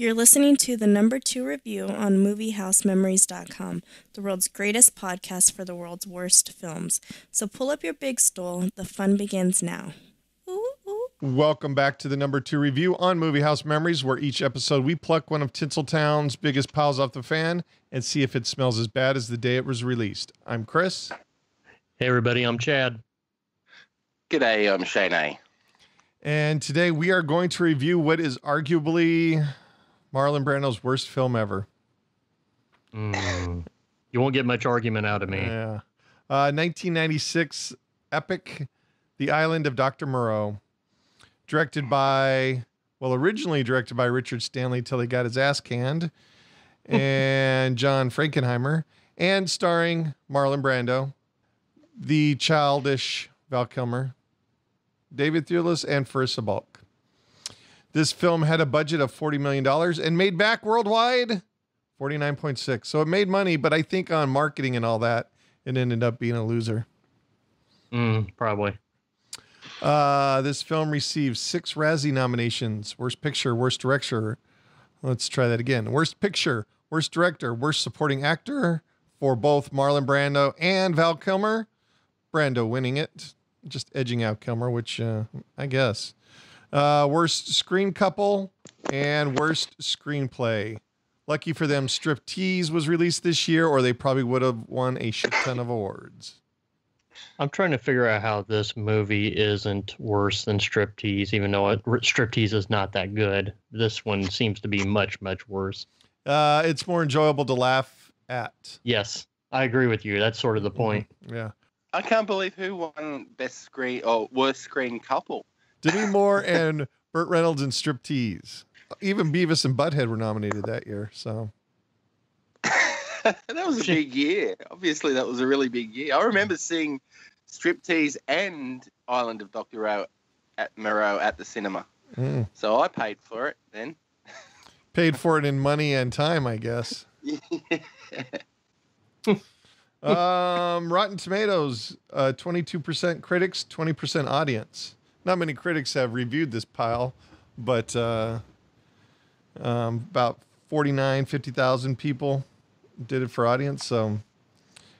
You're listening to the #2 review on MovieHouseMemories.com, the world's greatest podcast for the world's worst films. So pull up your big stool. The fun begins now. Ooh, ooh. Welcome back to the #2 review on Movie House Memories, where each episode we pluck one of Tinseltown's biggest piles off the fan and see if it smells as bad as the day it was released. I'm Chris. Hey, everybody. I'm Chad. G'day. I'm Shane. And today we are going to review what is arguably Marlon Brando's worst film ever. You won't get much argument out of me. Yeah. 1996 epic, The Island of Dr. Moreau, originally directed by Richard Stanley till he got his ass canned, and John Frankenheimer, and starring Marlon Brando, the childish Val Kilmer, David Thewlis, and Fairuza Balk. This film had a budget of $40 million and made back worldwide $49.6. So it made money, but I think on marketing and all that, it ended up being a loser. Probably. This film received 6 Razzie nominations: worst picture, worst director. Let's try that again. Worst picture, worst director, worst supporting actor for both Marlon Brando and Val Kilmer. Brando winning it, just edging out Kilmer, which I guess. Worst screen couple and worst screenplay. Lucky for them, Striptease was released this year, or they probably would have won a shit ton of awards. I'm trying to figure out how this movie isn't worse than Striptease, even though Striptease is not that good. This one seems to be much, much worse. It's more enjoyable to laugh at. Yes, I agree with you. That's sort of the point. Yeah. I can't believe who won best screen or worst screen couple. Denny Moore and Burt Reynolds and Striptease. Even Beavis and Butthead were nominated that year. So that was a big year. Obviously, that was a really big year. I remember seeing Striptease and Island of Dr. Moreau at the cinema. So I paid for it then. Paid for it in money and time, I guess. Rotten Tomatoes, 22% critics, 20% audience. Not many critics have reviewed this pile, but about 50,000 people did it for audience. So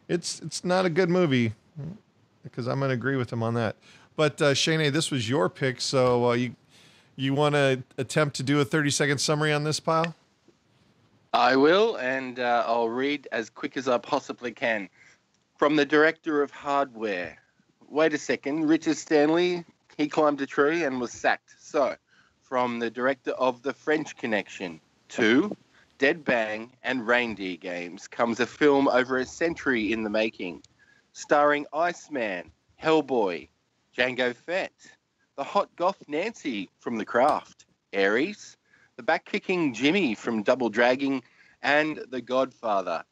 it's not a good movie, because I'm going to agree with him on that. But Shane, this was your pick, so you want to attempt to do a 30-second summary on this pile? I will, and I'll read as quick as I possibly can. From the director of Hardware. Wait a second, Richard Stanley... He climbed a tree and was sacked. So, from the director of The French Connection to Dead Bang and Reindeer Games comes a film over a century in the making, starring Iceman, Hellboy, Jango Fett, the hot goth Nancy from The Craft, Ares, the back-kicking Jimmy from Double Dragging, and The Godfather.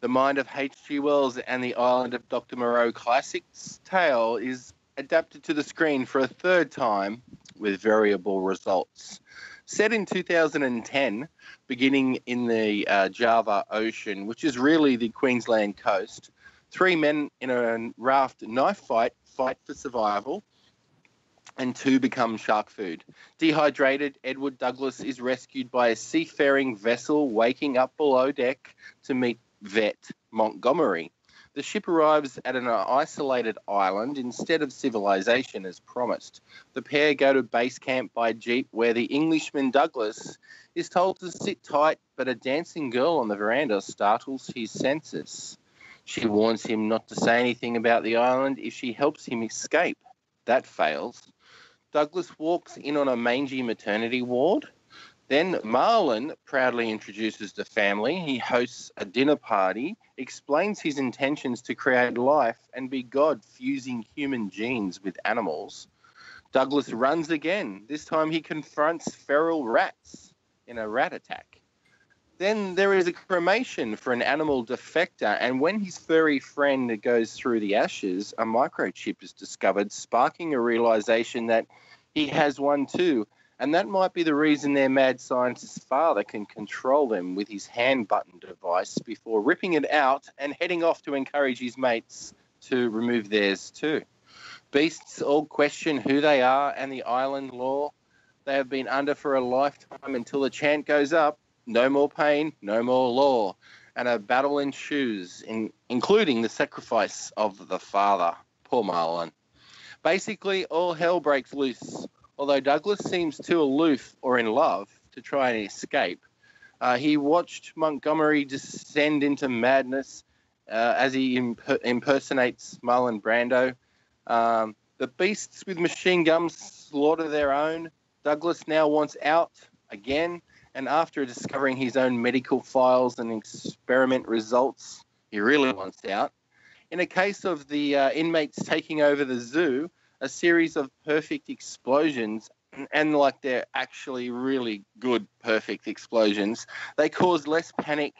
The mind of H.G. Wells and the Island of Dr. Moreau classic's tale is adapted to the screen for a third time with variable results. Set in 2010, beginning in the Java Ocean, which is really the Queensland coast, 3 men in a raft knife fight for survival, and 2 become shark food. Dehydrated, Edward Douglas is rescued by a seafaring vessel waking up below deck to meet vet Montgomery. The ship arrives at an isolated island instead of civilization, as promised. The pair go to base camp by jeep, where the Englishman Douglas is told to sit tight, but a dancing girl on the veranda startles his senses. She warns him not to say anything about the island if she helps him escape. That fails. Douglas walks in on a mangy maternity ward. Then Marlon proudly introduces the family. He hosts a dinner party, explains his intentions to create life and be God, fusing human genes with animals. Douglas runs again. This time he confronts feral rats in a rat attack. Then there is a cremation for an animal defector, and when his furry friend goes through the ashes, a microchip is discovered, sparking a realization that he has one too. And that might be the reason their mad scientist's father can control them with his hand button device before ripping it out and heading off to encourage his mates to remove theirs too. Beasts all question who they are and the island law. they have been under for a lifetime until the chant goes up, no more pain, no more law, and a battle ensues, including the sacrifice of the father. Poor Marlon. Basically, all hell breaks loose, although Douglas seems too aloof or in love to try and escape. He watched Montgomery descend into madness as he impersonates Marlon Brando. The beasts with machine guns slaughter their own. Douglas now wants out again, and after discovering his own medical files and experiment results, he really wants out. In a case of the inmates taking over the zoo, a series of perfect explosions, and like they're actually really good perfect explosions, they cause less panic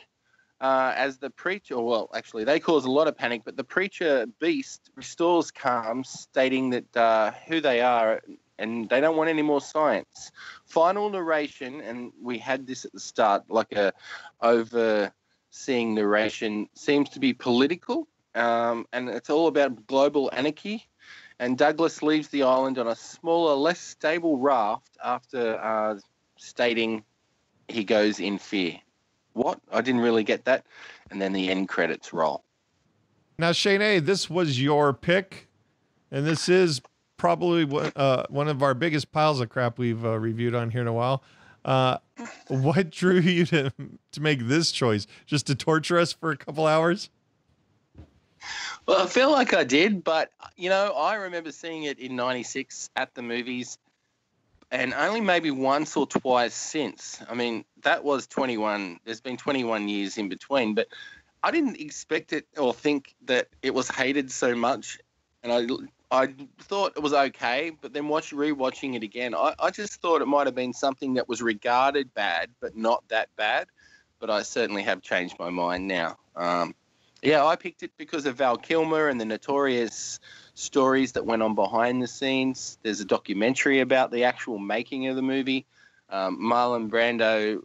as the preacher, well, actually, they cause a lot of panic, but the preacher beast restores calm, stating that who they are and they don't want any more science. Final narration, and we had this at the start, like a overseeing narration, seems to be political. And it's all about global anarchy. And Douglas leaves the island on a smaller, less stable raft after stating he goes in fear. What? I didn't really get that. And then the end credits roll. Now, Shane A., this was your pick, and this is probably one of our biggest piles of crap we've reviewed on here in a while. What drew you to make this choice? Just to torture us for a couple hours? Well, I feel like I did, but, you know, I remember seeing it in 96 at the movies and only maybe once or twice since. I mean, that was 21. There's been 21 years in between, but I didn't expect it or think that it was hated so much. And I thought it was okay, but then rewatching it again, I just thought it might have been something that was regarded bad, but not that bad. But I certainly have changed my mind now. Yeah, I picked it because of Val Kilmer and the notorious stories that went on behind the scenes. There's a documentary about the actual making of the movie. Marlon Brando,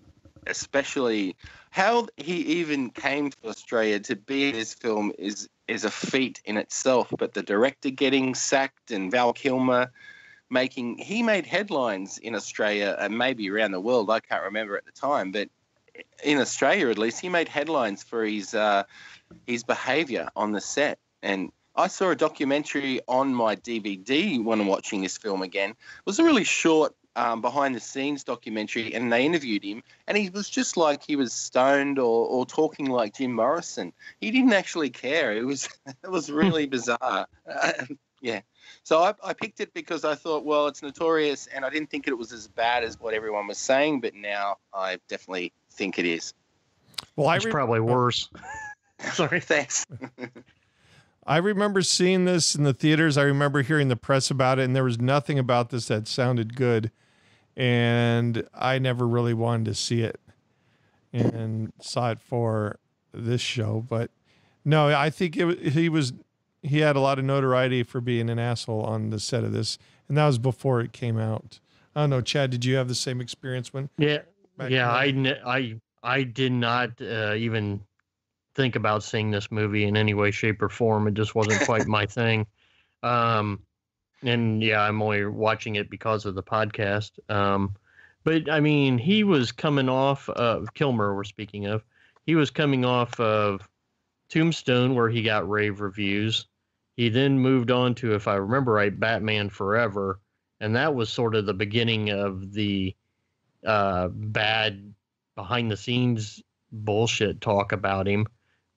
especially, how he even came to Australia to be in this film is a feat in itself. But the director getting sacked and Val Kilmer he made headlines in Australia and maybe around the world. I can't remember at the time, but in Australia at least, he made headlines for his behavior on the set. And I saw a documentary on my DVD when I'm watching this film again. It was a really short behind the scenes documentary, and they interviewed him, and he was just like he was stoned or talking like Jim Morrison. He didn't actually care. It was really bizarre. Yeah. So I picked it because I thought, well, it's notorious, and I didn't think it was as bad as what everyone was saying, but now I definitely think it is. Well, it's probably worse. Sorry, thanks. I remember seeing this in the theaters. I remember hearing the press about it, and there was nothing about this that sounded good. And I never really wanted to see it and saw it for this show. But no, I think he had a lot of notoriety for being an asshole on the set of this. And that was before it came out. I don't know, Chad, did you have the same experience when? Yeah, I did not even think about seeing this movie in any way, shape, or form. It just wasn't quite my thing. And yeah, I'm only watching it because of the podcast. But I mean, he was coming off of Kilmer, we're speaking of. He was coming off of Tombstone, where he got rave reviews. He then moved on to, if I remember right, Batman Forever. And that was sort of the beginning of the bad behind the scenes bullshit talk about him,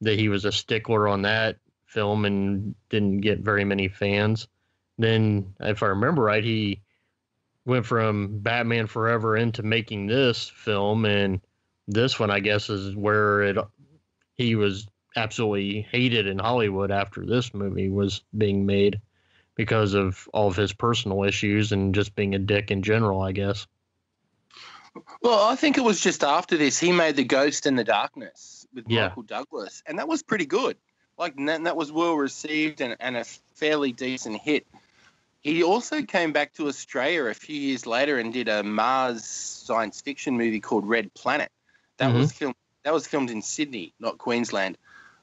that he was a stickler on that film and didn't get very many fans. Then, if I remember right, he went from Batman Forever into making this film, and this one, I guess, is where he was absolutely hated in Hollywood after this movie was being made because of all of his personal issues and just being a dick in general, I guess. Well, I think it was just after this he made The Ghost in the Darkness with Michael Douglas, and that was pretty good. Like, and that was well received and a fairly decent hit. He also came back to Australia a few years later and did a Mars science fiction movie called Red Planet. That was filmed in Sydney, not Queensland.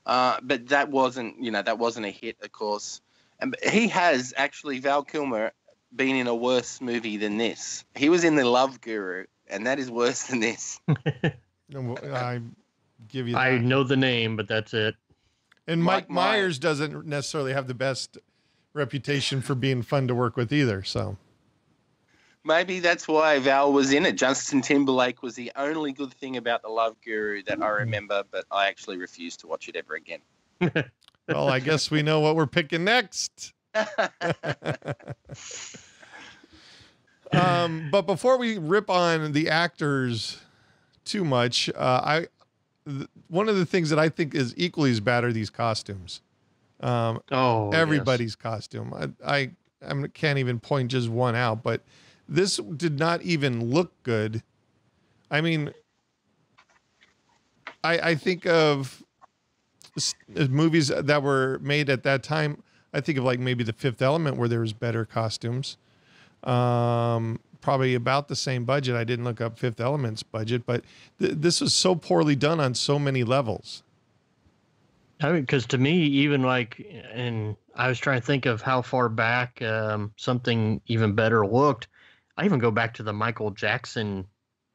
But that wasn't a hit, of course. And he has actually Val Kilmer been in a worse movie than this. He was in The Love Guru, and that is worse than this. I give you that. I know the name, but that's it. And Mike Myers doesn't necessarily have the best reputation for being fun to work with either, so. Maybe that's why Val was in it. Justin Timberlake was the only good thing about The Love Guru that I remember, but I actually refuse to watch it ever again. Well, I guess we know what we're picking next. But before we rip on the actors too much, one of the things that I think is equally as bad are these costumes. Everybody's costume. I can't even point just one out, but this did not even look good. I mean, I think of movies that were made at that time. I think of like maybe The Fifth Element, where there was better costumes. Probably about the same budget. I didn't look up Fifth Element's budget, but this was so poorly done on so many levels. I mean, because to me, even like, and I was trying to think of how far back something even better looked. I even go back to the Michael Jackson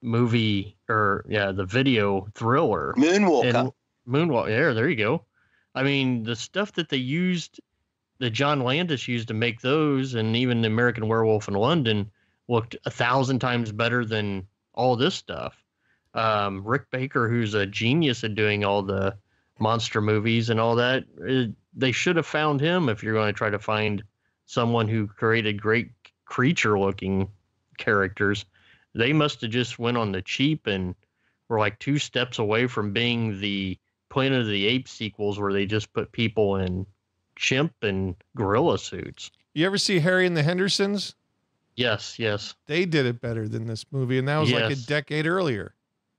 movie, or yeah, the video Thriller. Moonwalker. Yeah, there you go. I mean, the stuff that they used, that John Landis used to make those, and even the American Werewolf in London looked 1,000 times better than all this stuff. Rick Baker, who's a genius at doing all the monster movies and all that, they should have found him if you're going to try to find someone who created great creature-looking characters. They must have just went on the cheap and were like 2 steps away from being the Planet of the Apes sequels, where they just put people in chimp and gorilla suits. You ever see Harry and the Hendersons? Yes. They did it better than this movie, and that was like a decade earlier.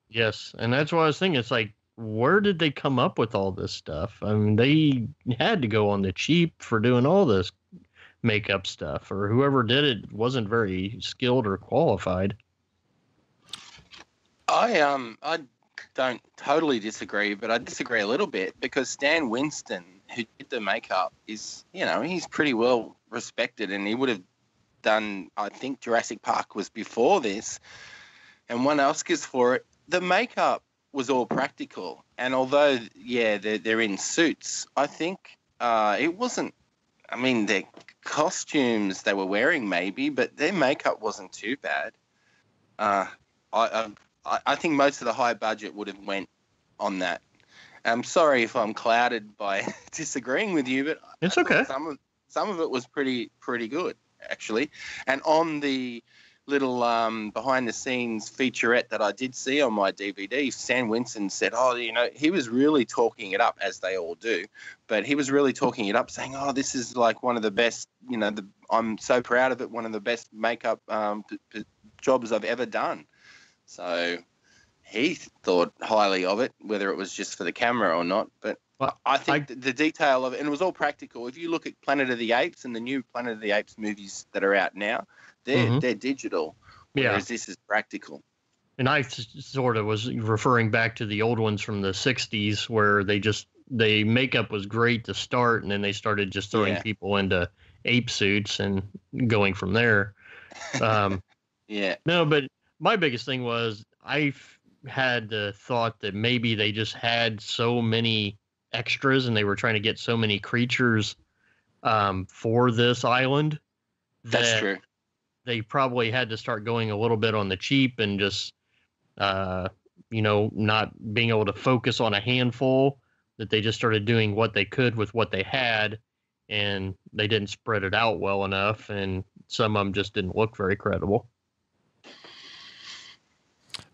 Yes, and that's what I was thinking. It's like, where did they come up with all this stuff? I mean, they had to go on the cheap for doing all this makeup stuff, or whoever did it wasn't very skilled or qualified. I don't totally disagree, but I disagree a little bit, because Stan Winston, who did the makeup, is, you know, he's pretty well respected, and he would have done, I think Jurassic Park was before this, and won Oscars for it. The makeup was all practical, and although, yeah, they're in suits, I think it wasn't, I mean, their costumes they were wearing maybe, but their makeup wasn't too bad. I think most of the high budget would have went on that. I'm sorry if I'm clouded by disagreeing with you, but it's okay. Some of it was pretty good, actually. And on the little behind-the-scenes featurette that I did see on my DVD, Stan Winston said, oh, you know, he was really talking it up, as they all do, but he was really talking it up, saying, oh, this is like one of the best, you know, I'm so proud of it, one of the best makeup jobs I've ever done. So he thought highly of it, whether it was just for the camera or not, but I think the detail of it, and it was all practical. If you look at Planet of the Apes and the new Planet of the Apes movies that are out now, they're digital, whereas this is practical. And I sort of was referring back to the old ones from the 60s, where they makeup was great to start, and then they started just throwing people into ape suits and going from there. No, but my biggest thing was I had the thought that maybe they just had so many extras, and they were trying to get so many creatures for this island. That's true. They probably had to start going a little bit on the cheap and just, you know, not being able to focus on a handful, that they just started doing what they could with what they had, and they didn't spread it out well enough, and some of them just didn't look very credible.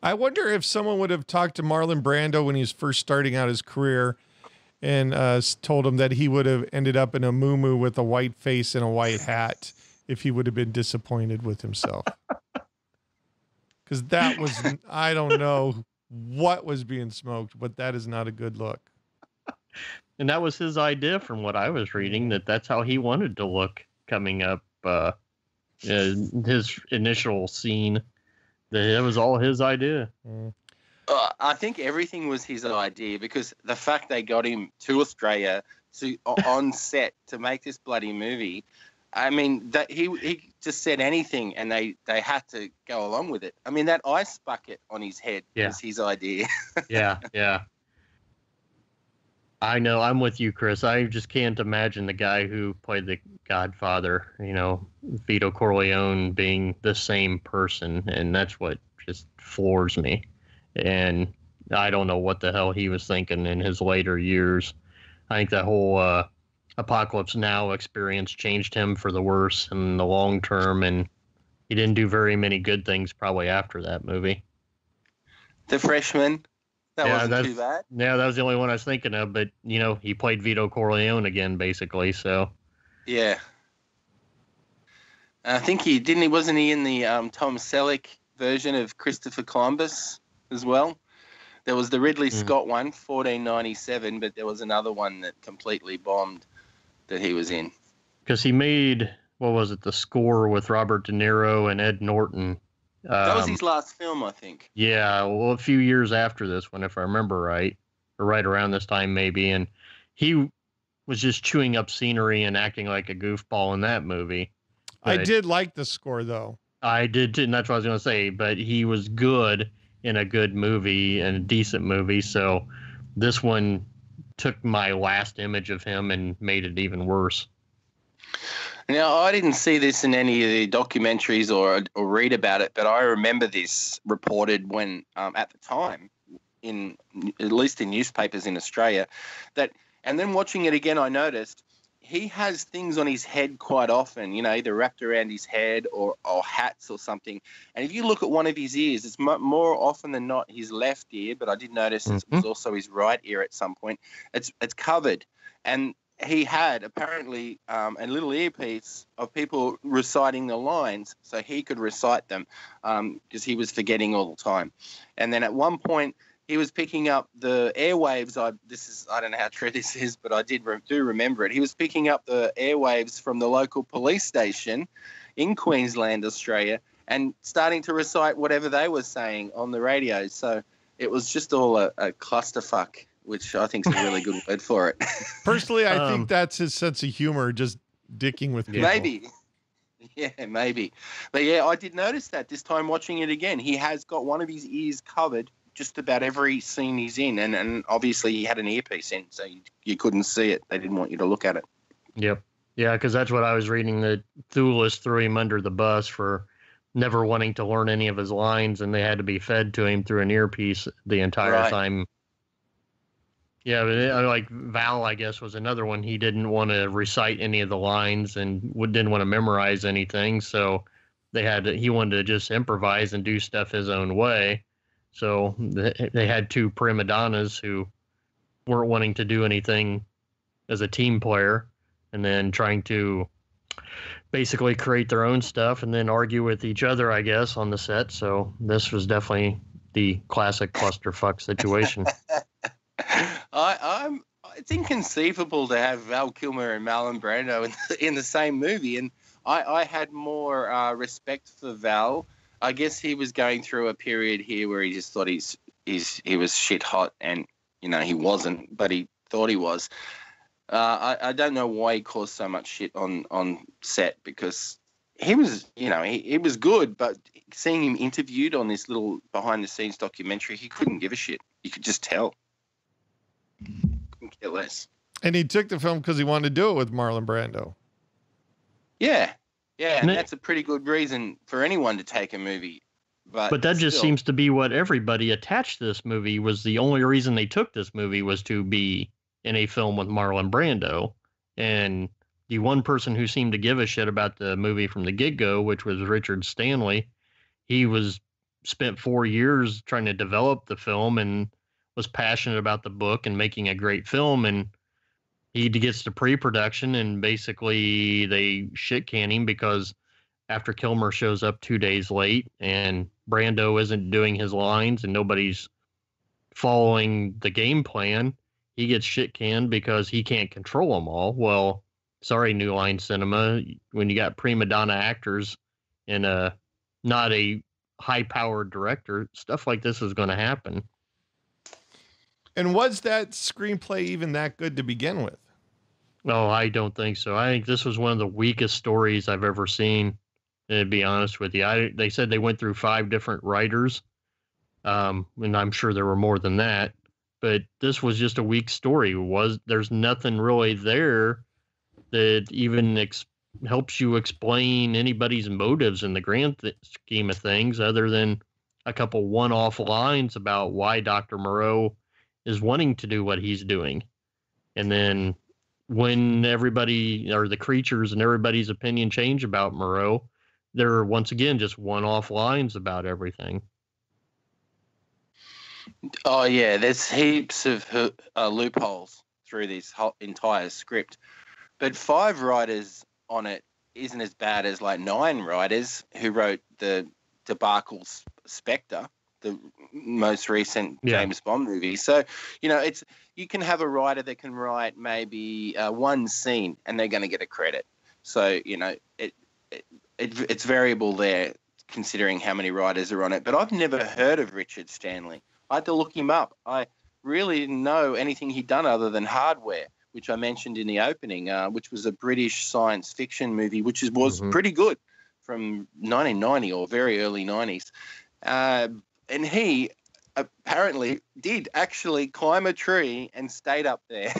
I wonder if someone would have talked to Marlon Brando when he was first starting out his career and told him that he would have ended up in a muumuu with a white face and a white hat, if he would have been disappointed with himself. Because that was, I don't know what was being smoked, but that is not a good look. And that was his idea, from what I was reading, that's how he wanted to look coming up. His initial scene, that was all his idea. I think everything was his idea, because the fact they got him to Australia on set to make this bloody movie, I mean, that he just said anything, and they had to go along with it. I mean, that ice bucket on his head is his idea. Yeah. I know. I'm with you, Chris. I just can't imagine the guy who played the Godfather, you know, Vito Corleone, being the same person, and that's what just floors me. And I don't know what the hell he was thinking in his later years. I think that whole Apocalypse Now experience changed him for the worse in the long term, and he didn't do very many good things probably after that movie. The Freshman, that wasn't too bad. Yeah, that was the only one I was thinking of, but, you know, he played Vito Corleone again, basically, so. Yeah. I think wasn't he in the Tom Selleck version of Christopher Columbus as well? There was the Ridley Scott one, 1497, but there was another one that completely bombed that he was in. Because he made, what was it, The Score with Robert De Niro and Ed Norton. That was his last film, I think. Yeah, well, a few years after this one, if I remember right, or right around this time maybe. And he was just chewing up scenery and acting like a goofball in that movie. But I did like The Score, though. I did too, and that's what I was going to say. But he was good in a good movie and a decent movie. So this one took my last image of him and made it even worse. Now, I didn't see this in any of the documentaries or read about it, but I remember this reported when at the time, at least in newspapers in Australia, that, and then watching it again, I noticed he has things on his head quite often, you know, either wrapped around his head or hats or something. And if you look at one of his ears, it's more often than not his left ear, but I did notice it was also his right ear at some point. It's covered. And he had apparently a little earpiece of people reciting the lines so he could recite them because he was forgetting all the time. And then at one point, he was picking up the airwaves. I don't know how true this is, but I do remember it. He was picking up the airwaves from the local police station in Queensland, Australia, and starting to recite whatever they were saying on the radio. So it was just all a clusterfuck, which I think is a really good word for it. Personally, I think that's his sense of humor, just dicking with people. Maybe. Yeah, maybe. But, yeah, I did notice that this time watching it again. He has got one of his ears covered just about every scene he's in, and obviously he had an earpiece in, so you couldn't see it. They didn't want you to look at it. Yep. Yeah, because that's what I was reading, that Thewlis threw him under the bus for never wanting to learn any of his lines, and they had to be fed to him through an earpiece the entire time. Yeah, but like Val, I guess, was another one. He didn't want to recite any of the lines and didn't want to memorize anything, so he wanted to just improvise and do stuff his own way. So they had two prima donnas who weren't wanting to do anything as a team player and then trying to basically create their own stuff and then argue with each other, I guess, on the set. So this was definitely the classic clusterfuck situation. It's inconceivable to have Val Kilmer and Marlon Brando in the same movie. And I had more respect for Val. I guess he was going through a period here where he just thought he was shit hot, and, you know, he wasn't, but he thought he was. I don't know why he caused so much shit on set, because he was, you know, he was good, but seeing him interviewed on this little behind-the-scenes documentary, he couldn't give a shit. You could just tell. Couldn't care less. And he took the film because he wanted to do it with Marlon Brando. Yeah. Yeah, and that's a pretty good reason for anyone to take a movie. But that just seems to be what everybody attached to this movie was. The only reason they took this movie was to be in a film with Marlon Brando. And the one person who seemed to give a shit about the movie from the get-go, which was Richard Stanley, he spent 4 years trying to develop the film and was passionate about the book and making a great film, and he gets to pre-production, and basically they shit-can him because after Kilmer shows up 2 days late and Brando isn't doing his lines and nobody's following the game plan, he gets shit-canned because he can't control them all. Well, sorry, New Line Cinema. When you got prima donna actors and not a high-powered director, stuff like this is going to happen. And was that screenplay even that good to begin with? No, I don't think so. I think this was one of the weakest stories I've ever seen, to be honest with you. They said they went through 5 different writers, and I'm sure there were more than that. But this was just a weak story. There's nothing really there that even helps you explain anybody's motives in the grand scheme of things, other than a couple one-off lines about why Dr. Moreau is wanting to do what he's doing. And then when everybody, or the creatures and everybody's opinion change about Moreau, there are once again just one-off lines about everything. Oh yeah, there's heaps of loopholes through this whole entire script. But 5 writers on it isn't as bad as like 9 writers who wrote the debacle Spectre, the most recent James Bond movie. So, you know, it's, you can have a writer that can write maybe one scene and they're going to get a credit. So, you know, it's variable there, considering how many writers are on it. But I've never heard of Richard Stanley. I had to look him up. I really didn't know anything he'd done other than Hardware, which I mentioned in the opening, which was a British science fiction movie, which was pretty good, from 1990 or very early 90s. And he apparently did actually climb a tree and stayed up there.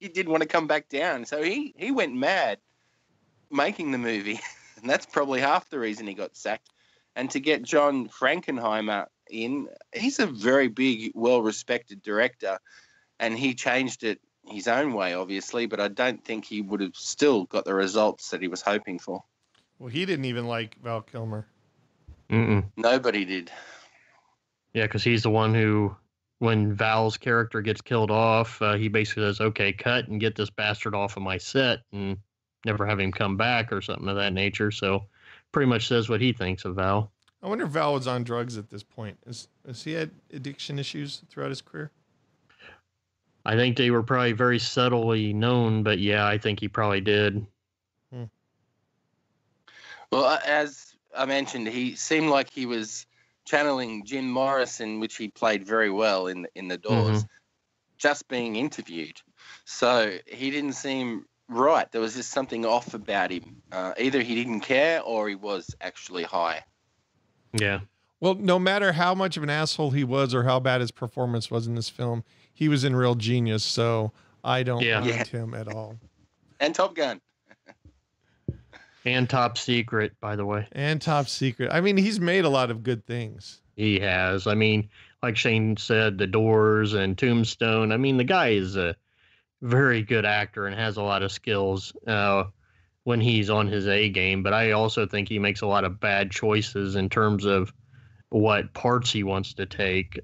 He didn't want to come back down. So he went mad making the movie. And that's probably half the reason he got sacked. And to get John Frankenheimer in, he's a very big, well-respected director. And he changed it his own way, obviously. But I don't think he would have still got the results that he was hoping for. Well, he didn't even like Val Kilmer. Nobody did. Yeah, because he's the one who, when Val's character gets killed off, he basically says, okay, cut and get this bastard off of my set and never have him come back or something of that nature. So pretty much says what he thinks of Val. I wonder if Val was on drugs at this point. Has he had addiction issues throughout his career? I think they were probably very subtly known, but yeah, I think he probably did. Well, as I mentioned, he seemed like he was channeling Jim Morrison, which he played very well in The Doors, just being interviewed. So he didn't seem right. There was just something off about him. Either he didn't care or he was actually high. Yeah. Well, no matter how much of an asshole he was or how bad his performance was in this film, he was in Real Genius, so I don't mind him at all. And Top Gun. And Top Secret, by the way. And Top Secret. I mean, he's made a lot of good things. He has. I mean, like Shane said, The Doors and Tombstone. I mean, the guy is a very good actor and has a lot of skills when he's on his A game. But I also think he makes a lot of bad choices in terms of what parts he wants to take.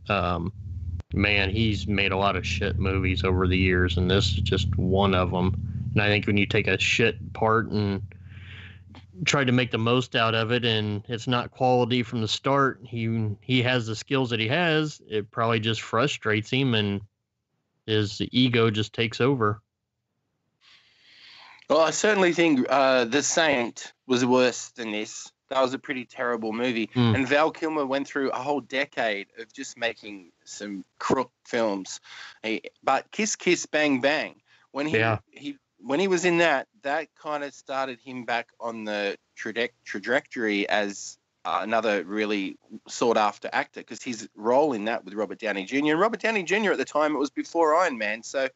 Man, he's made a lot of shit movies over the years, and this is just one of them. And I think when you take a shit part and tried to make the most out of it, and it's not quality from the start, he has the skills that he has. It probably just frustrates him, and his ego just takes over. Well, I certainly think The Saint was worse than this. That was a pretty terrible movie. And Val Kilmer went through a whole decade of just making some crook films. But Kiss Kiss Bang Bang, when he was in that, that kind of started him back on the trajectory as another really sought-after actor, because his role in that with Robert Downey Jr. And Robert Downey Jr. at the time, it was before Iron Man, so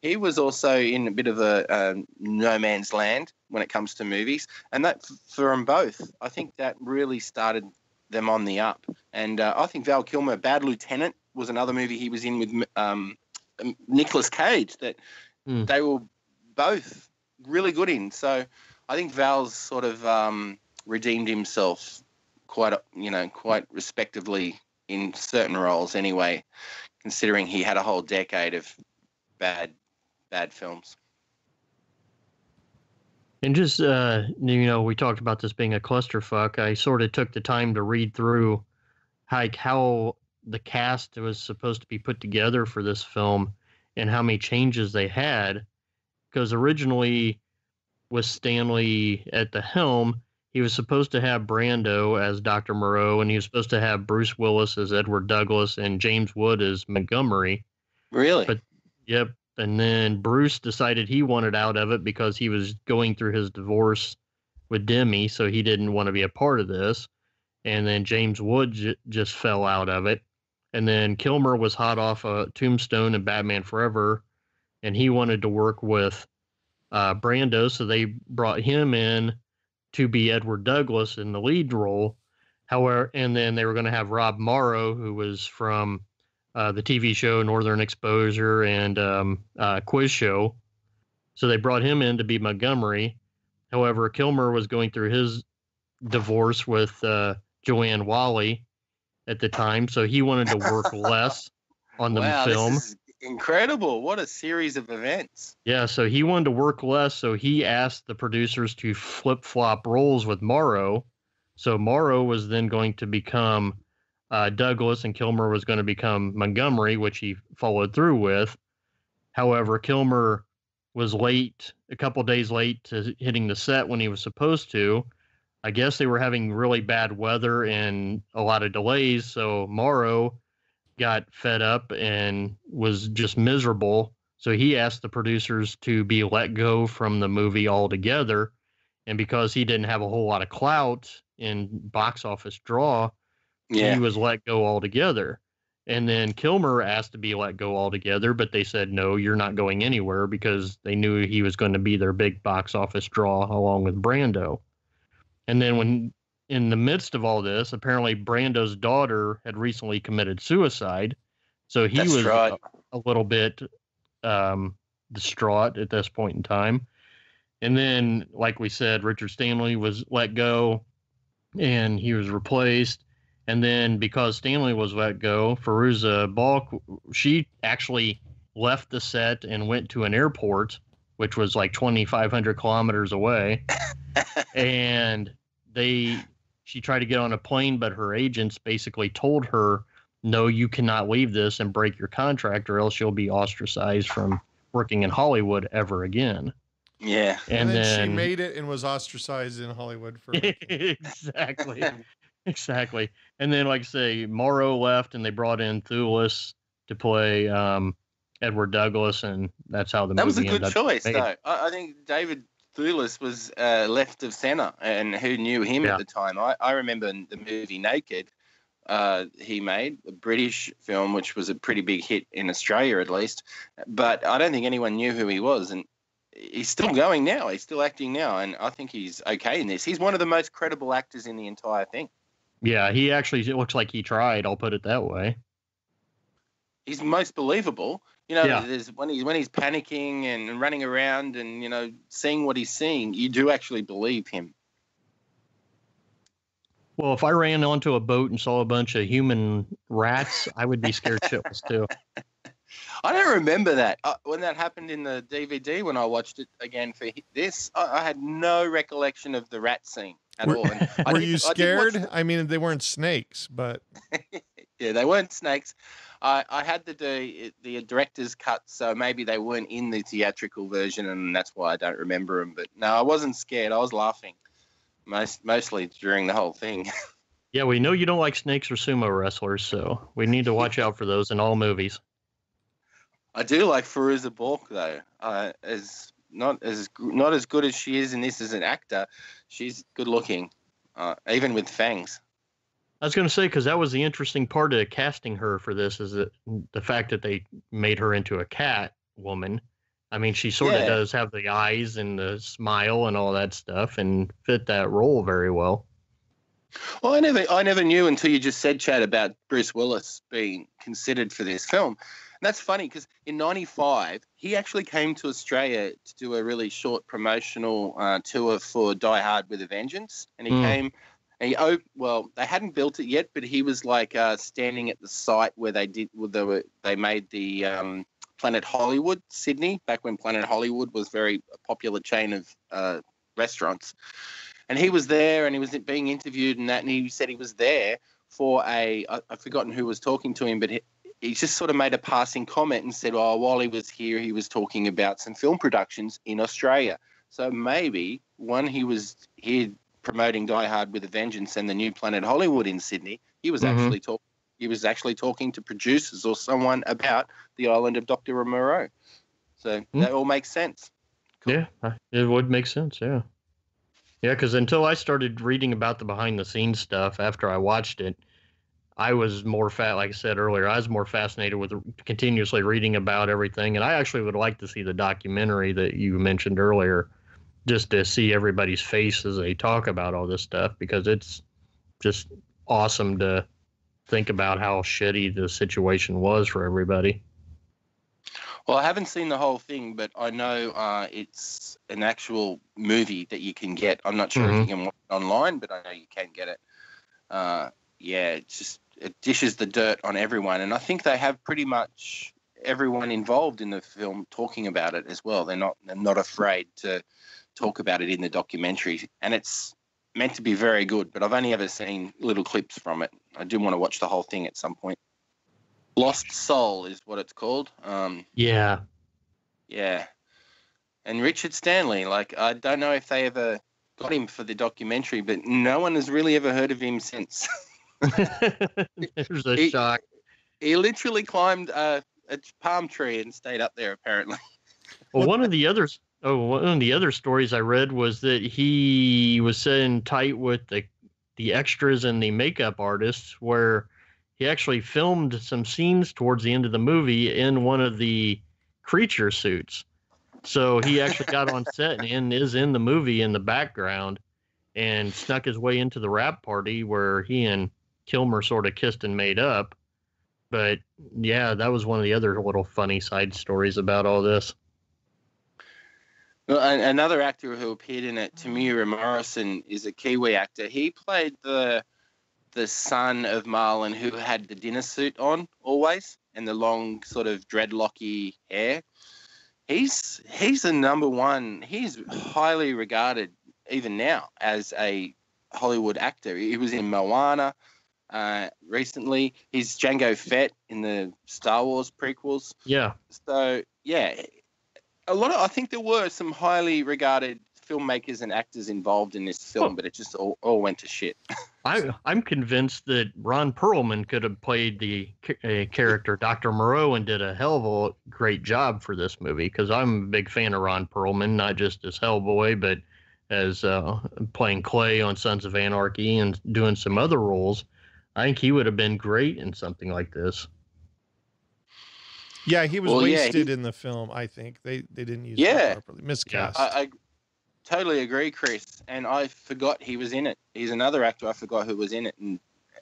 he was also in a bit of a no man's land when it comes to movies. And that, for them both, I think that really started them on the up. And I think Val Kilmer, Bad Lieutenant, was another movie he was in with Nicolas Cage that they were both really good in. So I think Val's sort of redeemed himself quite respectably in certain roles anyway, considering he had a whole decade of bad films. And just, we talked about this being a clusterfuck. I sort of took the time to read through how the cast was supposed to be put together for this film and how many changes they had. Because originally, with Stanley at the helm, he was supposed to have Brando as Dr. Moreau, and he was supposed to have Bruce Willis as Edward Douglas and James Woods as Montgomery. Really? But, yep. And then Bruce decided he wanted out of it because he was going through his divorce with Demi, so he didn't want to be a part of this. And then James Woods just fell out of it. And then Kilmer was hot off Tombstone and Batman Forever, and he wanted to work with Brando, so they brought him in to be Edward Douglas in the lead role. However, and then they were going to have Rob Morrow, who was from the TV show Northern Exposure and Quiz Show. So they brought him in to be Montgomery. However, Kilmer was going through his divorce with Joanne Whalley at the time, so he wanted to work less on the film. This is incredible. What a series of events. Yeah, so he wanted to work less, so he asked the producers to flip-flop roles with Morrow. So Morrow was then going to become Douglas, and Kilmer was going to become Montgomery, which he followed through with. However, Kilmer was late, a couple days late to hitting the set when he was supposed to. I guess they were having really bad weather and a lot of delays, so Morrow got fed up and was just miserable. So he asked the producers to be let go from the movie altogether. And because he didn't have a whole lot of clout in box office draw, he was let go altogether. And then Kilmer asked to be let go altogether, but they said, no, you're not going anywhere, because they knew he was going to be their big box office draw along with Brando. And then when in the midst of all this, apparently Brando's daughter had recently committed suicide. So he was a little bit distraught at this point in time. And then, like we said, Richard Stanley was let go and he was replaced. And then because Stanley was let go, Fairuza Balk, she actually left the set and went to an airport, which was like 2,500 kilometers away. And she tried to get on a plane, but her agents basically told her, no, you cannot leave this and break your contract, or else you'll be ostracized from working in Hollywood ever again. Yeah. And then she made it and was ostracized in Hollywood for exactly. Exactly. And then, like I say, Morrow left and they brought in Thewlis to play Edward Douglas, and that's how that movie ended up. That was a good choice, though. I think David Thewlis was left of center, and who knew him at the time? I remember the movie Naked he made, a British film, which was a pretty big hit in Australia at least, but I don't think anyone knew who he was, and he's still going now. He's still acting now, and I think he's okay in this. He's one of the most credible actors in the entire thing. Yeah, he actually looks like he tried, I'll put it that way. He's most believable. You know, there's when he's panicking and running around and, you know, seeing what he's seeing, you do actually believe him. Well, if I ran onto a boat and saw a bunch of human rats, I would be scared shitless too. I don't remember that. When that happened in the DVD, when I watched it again for this, I had no recollection of the rat scene at all. And were you scared? I mean, they weren't snakes, but... Yeah, they weren't snakes. I had to do the director's cut, so maybe they weren't in the theatrical version, and that's why I don't remember them. But no, I wasn't scared. I was laughing mostly during the whole thing. Yeah, we know you don't like snakes or sumo wrestlers, so we need to watch out for those in all movies. I do like Fairuza Balk, though. Not as good as she is in this as an actor, she's good looking, even with fangs. I was going to say, because that was the interesting part of casting her for this, is that the fact that they made her into a cat woman. I mean, she sort of does have the eyes and the smile and all that stuff, and fit that role very well. Well, I never knew until you just said, Chad, about Bruce Willis being considered for this film. And that's funny, because in 95, he actually came to Australia to do a really short promotional tour for Die Hard with a Vengeance. And he came, and they hadn't built it yet, but he was like standing at the site where they made the Planet Hollywood, Sydney, back when Planet Hollywood was very popular chain of restaurants. And he was there, and he was being interviewed and that, and he said he was there for I've forgotten who was talking to him, but he just sort of made a passing comment and said, oh, while he was here, he was talking about some film productions in Australia. So maybe when he was here promoting Die Hard with a Vengeance and the new Planet Hollywood in Sydney, he was actually talking. He was actually talking to producers or someone about The Island of Dr. Moreau. So that all makes sense. Cool. Yeah, it would make sense, yeah. Yeah, because until I started reading about the behind-the-scenes stuff after I watched it, I was more like I said earlier, I was more fascinated with continuously reading about everything. And I actually would like to see the documentary that you mentioned earlier, just to see everybody's face as they talk about all this stuff, because it's just awesome to think about how shitty the situation was for everybody. Well, I haven't seen the whole thing, but I know it's an actual movie that you can get. I'm not sure if you can watch it online, but I know you can get it. Yeah, it's just, it dishes the dirt on everyone. And I think they have pretty much everyone involved in the film talking about it as well. They're not afraid to talk about it in the documentary. And it's meant to be very good, but I've only ever seen little clips from it. I do want to watch the whole thing at some point. Lost Soul is what it's called. Yeah. Yeah. And Richard Stanley, like, I don't know if they ever got him for the documentary, but no one has really ever heard of him since. There's a shock. He literally climbed a palm tree and stayed up there, apparently. Well, one of the other stories I read was that he was sitting tight with the extras and the makeup artists, where he actually filmed some scenes towards the end of the movie in one of the creature suits. So he actually got on set and is in the movie in the background, and snuck his way into the rap party where he and Kilmer sort of kissed and made up. But yeah, that was one of the other little funny side stories about all this. Well, another actor who appeared in it, Tamira Morrison, is a Kiwi actor. He played the son of Marlon, who had the dinner suit on always and the long sort of dreadlocky hair. He's the number one. He's highly regarded even now as a Hollywood actor. He was in Moana recently. He's Jango Fett in the Star Wars prequels. Yeah. So yeah, I think there were some highly regarded filmmakers and actors involved in this film, but it just all went to shit. I'm convinced that Ron Perlman could have played the character Dr. Moreau and did a hell of a great job for this movie, because I'm a big fan of Ron Perlman, not just as Hellboy, but as playing Clay on Sons of Anarchy and doing some other roles. I think he would have been great in something like this. Yeah, he was wasted in the film, I think. They didn't use it properly. Miscast. Yeah, I totally agree, Chris. And I forgot he was in it. He's another actor I forgot who was in it,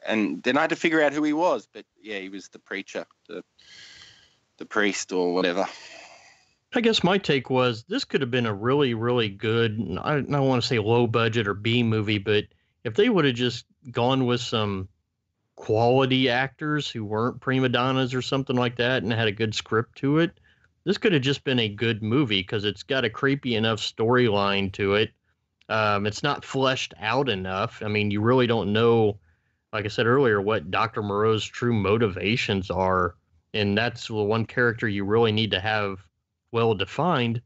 and then I had to figure out who he was. But yeah, he was the preacher, the priest or whatever. I guess my take was this could have been a really, really good, I don't want to say low budget or B movie, but if they would have just gone with some quality actors who weren't prima donnas or something like that and had a good script to it, this could have just been a good movie, because it's got a creepy enough storyline to it. It's not fleshed out enough. I mean, you really don't know, like I said earlier, what Dr. Moreau's true motivations are. And that's the one character you really need to have well defined.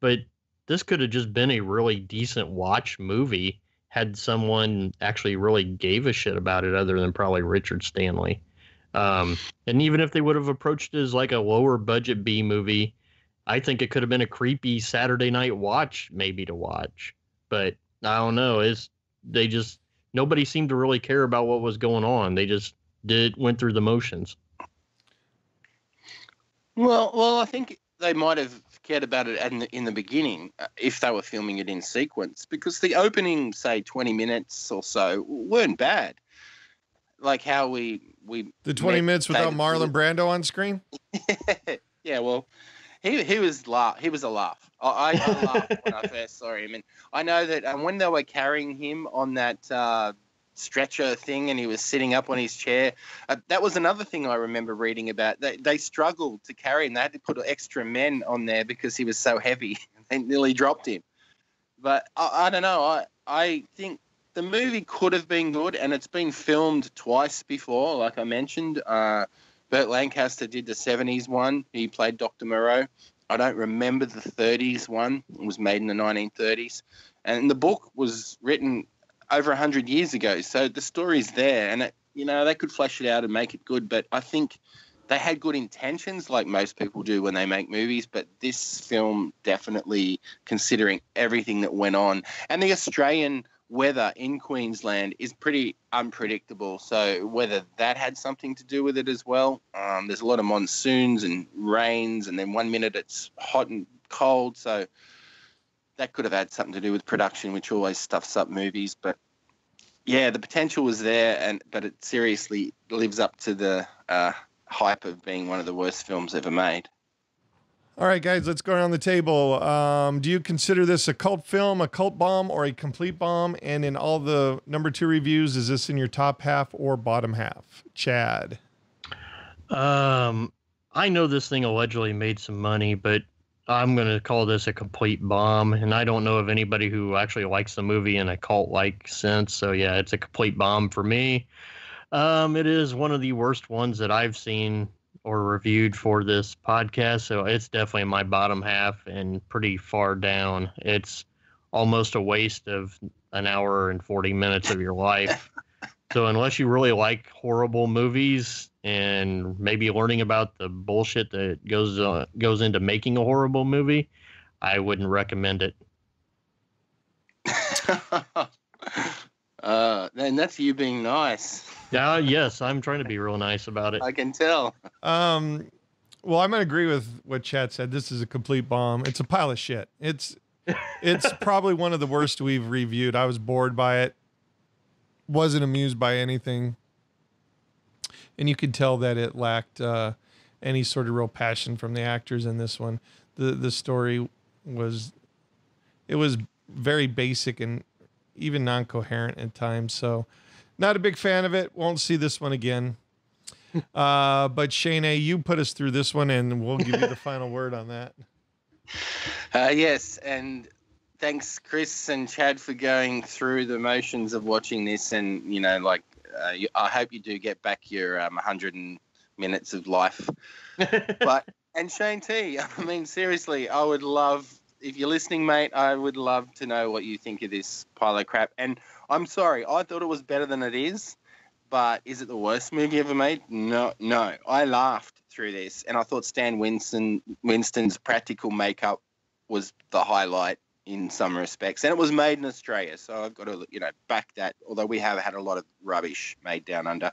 But this could have just been a really decent watch movie had someone actually really gave a shit about it, other than probably Richard Stanley. And even if they would have approached it as like a lower budget B movie, I think it could have been a creepy Saturday night watch maybe to watch. But I don't know. Nobody seemed to really care about what was going on. They just went through the motions. Well, I think they might have cared about it in the beginning if they were filming it in sequence, because the opening, say, 20 minutes or so weren't bad. Like how we the 20 minutes without Marlon Brando on screen. Yeah, well, he was a laugh. I laughed when I first saw him, and I know that when they were carrying him on that stretcher thing, and he was sitting up on his chair, that was another thing I remember reading about. They struggled to carry him. They had to put extra men on there because he was so heavy. They nearly dropped him. But I don't know. I think the movie could have been good, and it's been filmed twice before, like I mentioned. Burt Lancaster did the 70s one. He played Dr. Moreau. I don't remember the 30s one. It was made in the 1930s. And the book was written over 100 years ago, so the story's there, and they could flesh it out and make it good. But I think they had good intentions, like most people do when they make movies, but this film definitely, considering everything that went on, and the Australian weather in Queensland is pretty unpredictable, so whether that had something to do with it as well. There's a lot of monsoons and rains, and then one minute it's hot and cold, so that could have had something to do with production, which always stuffs up movies. But yeah, the potential was there, but it seriously lives up to the hype of being one of the worst films ever made. All right, guys, let's go around the table. Do you consider this a cult film, a cult bomb, or a complete bomb? And in all the number two reviews, is this in your top half or bottom half? Chad. I know this thing allegedly made some money, but I'm going to call this a complete bomb. And I don't know of anybody who actually likes the movie in a cult-like sense. So, yeah, it's a complete bomb for me. It is one of the worst ones that I've seen or reviewed for this podcast, so it's definitely my bottom half and pretty far down. It's almost a waste of an hour and 40 minutes of your life. So unless you really like horrible movies and maybe learning about the bullshit that goes into making a horrible movie, I wouldn't recommend it. And that's you being nice. Yes, I'm trying to be real nice about it. I can tell. Well, I might agree with what Chad said. This is a complete bomb. It's a pile of shit. It's probably one of the worst we've reviewed. I was bored by it. Wasn't amused by anything. And you could tell that it lacked any sort of real passion from the actors in this one. The story was very basic and even non-coherent at times, so not a big fan of it. Won't see this one again. But Shane A, you put us through this one, and we'll give you the final word on that. Yes, and thanks, Chris and Chad, for going through the motions of watching this. And, you know, like, I hope you do get back your 100 minutes of life. But, and Shane T, I mean, seriously, I would love, if you're listening, mate, I would love to know what you think of this pile of crap. And I'm sorry, I thought it was better than it is, but is it the worst movie ever made? No. I laughed through this, and I thought Stan Winston's practical makeup was the highlight in some respects, and it was made in Australia, so I've got to, you know, back that. Although we have had a lot of rubbish made down under.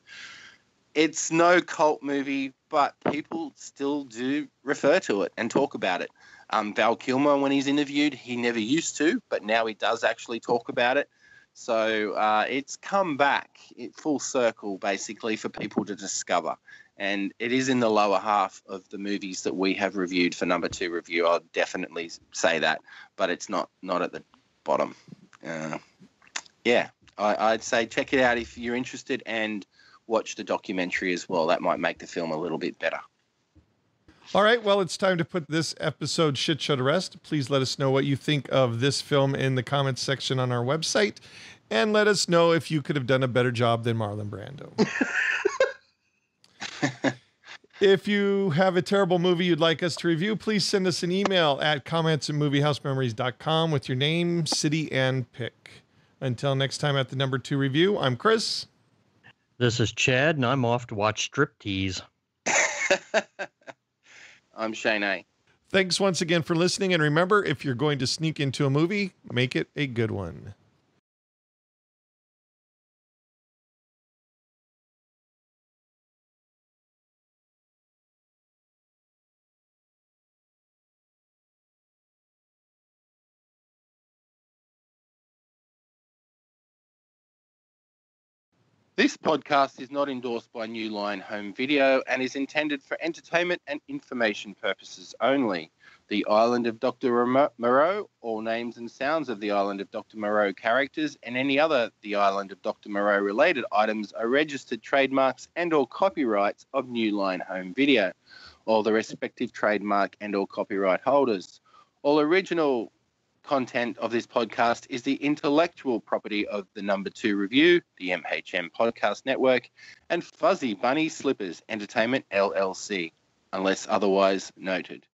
It's no cult movie, but people still do refer to it and talk about it. Val Kilmer, when he's interviewed, he never used to, but now he does actually talk about it. So it's come back full circle, basically, for people to discover. And it is in the lower half of the movies that we have reviewed for number two review. I'll definitely say that, but it's not at the bottom. I'd say check it out if you're interested, and watch the documentary as well. That might make the film a little bit better. All right, well, it's time to put this episode shit show to rest. Please let us know what you think of this film in the comments section on our website, and let us know if you could have done a better job than Marlon Brando. If you have a terrible movie you'd like us to review, please send us an email at comments@moviehousememories.com with your name, city, and pick. Until next time at the number two review, I'm Chris. This is Chad, and I'm off to watch Striptease. I'm Shane A. Thanks once again for listening. And remember, if you're going to sneak into a movie, make it a good one. This podcast is not endorsed by New Line Home Video and is intended for entertainment and information purposes only. The Island of Dr. Moreau, all names and sounds of the Island of Dr. Moreau characters and any other The Island of Dr. Moreau related items are registered trademarks and or copyrights of New Line Home Video, or the respective trademark and or copyright holders. All original content of this podcast is the intellectual property of the Number Two Review, the MHM Podcast Network, and Fuzzy Bunny Slippers Entertainment, LLC, unless otherwise noted.